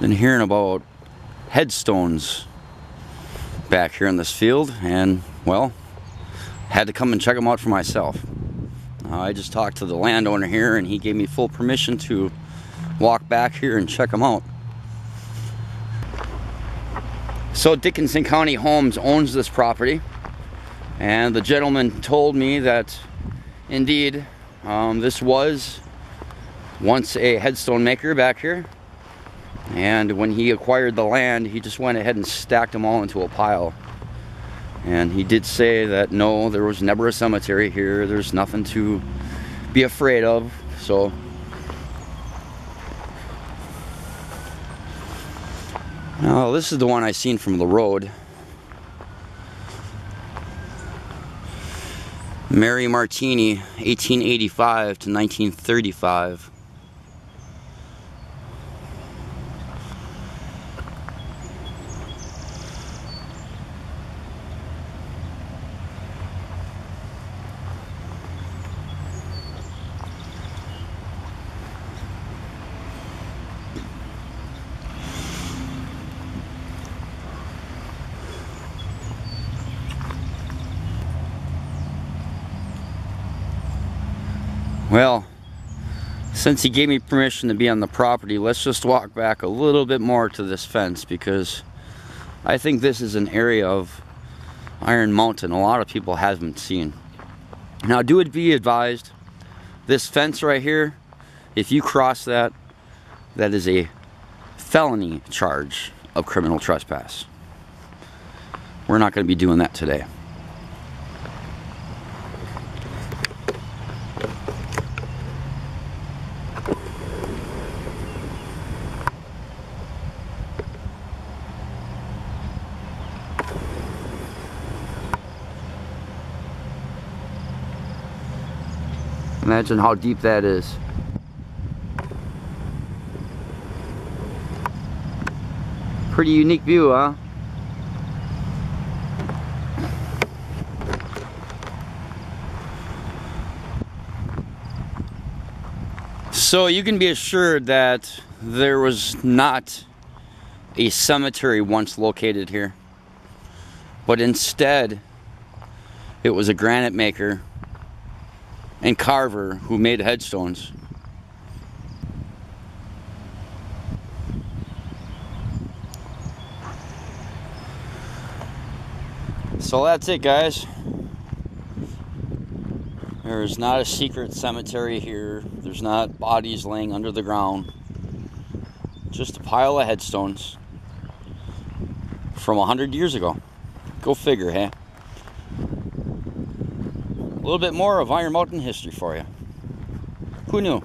been hearing about headstones back here in this field, and well, had to come and check them out for myself. I just talked to the landowner here and he gave me full permission to walk back here and check them out. So Dickinson County Homes owns this property, and the gentleman told me that indeed this was once a headstone maker back here, and when he acquired the land he just went ahead and stacked them all into a pile. And he did say that no, there was never a cemetery here, there's nothing to be afraid of. So now this is the one I seen from the road. Mary Martini, 1885 to 1935. Well, since he gave me permission to be on the property, let's just walk back a little bit more to this fence, because I think this is an area of Iron Mountain a lot of people haven't seen. Now, do it be advised, this fence right here, if you cross that, that is a felony charge of criminal trespass. We're not going to be doing that today. Imagine how deep that is. Pretty unique view, huh? So you can be assured that there was not a cemetery once located here, but instead it was a granite maker and carver who made headstones. So that's it, guys. There is not a secret cemetery here. There's not bodies laying under the ground. Just a pile of headstones from 100 years ago. Go figure, hey? A little bit more of Iron Mountain history for you. Who knew?